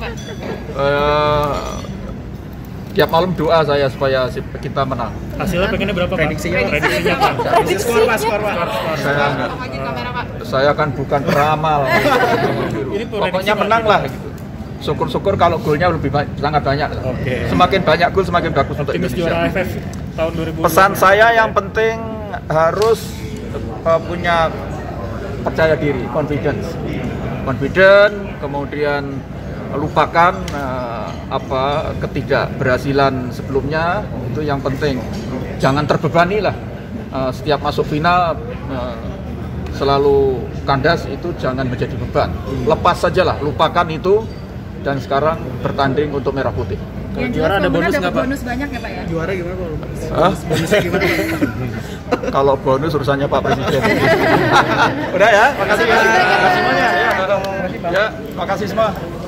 Pak? Tiap malam doa saya supaya kita menang. Hasilnya pengennya berapa, Pak? Prediksinya Pak. Skor, Pak. Saya kan bukan peramal. Pokoknya menang lah gitu. Syukur-syukur kalau golnya lebih banyak, sangat banyak. Okay. Semakin banyak gol semakin bagus untuk Indonesia. AFF, tahun 2020. Pesan saya yang penting harus punya percaya diri, confidence, kemudian lupakan ketidakberhasilan sebelumnya, itu yang penting. Jangan terbebani lah. Setiap masuk final selalu kandas, itu jangan menjadi beban. Lepas sajalah, lupakan itu, dan sekarang bertanding untuk merah putih. Kalau juara ada bonus nggak, Pak? Bonus banyak ya, Pak ya? Juara gimana kalau bonus? Bonusnya gimana? Kalau bonus urusannya Pak Presiden. Udah ya, makasih ya. Makasih semuanya. Ya, makasih semua.